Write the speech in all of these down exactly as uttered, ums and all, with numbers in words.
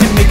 and make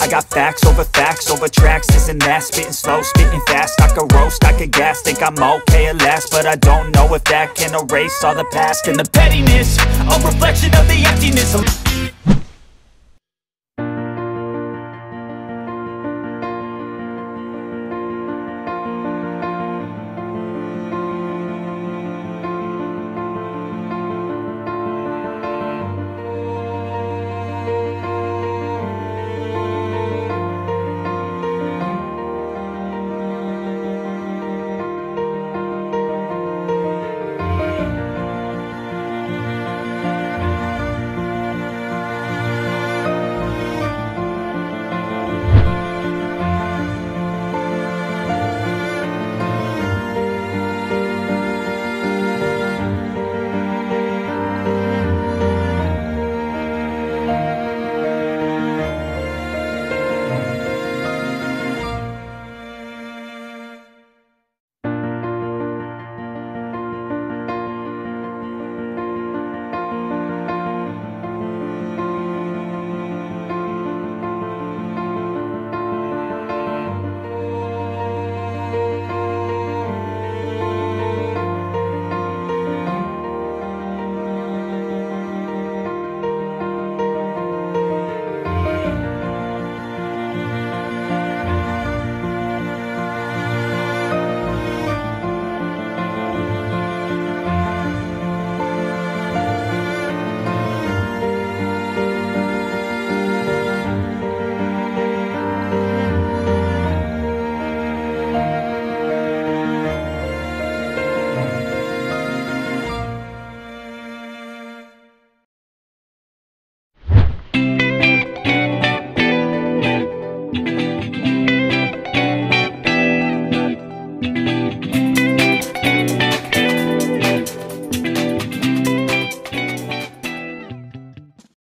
I got facts over facts over tracks, this and that. Spitting slow, spitting fast. I could roast, I could gas. Think I'm okay at last, but I don't know if that can erase all the past and the pettiness, a reflection of the emptiness.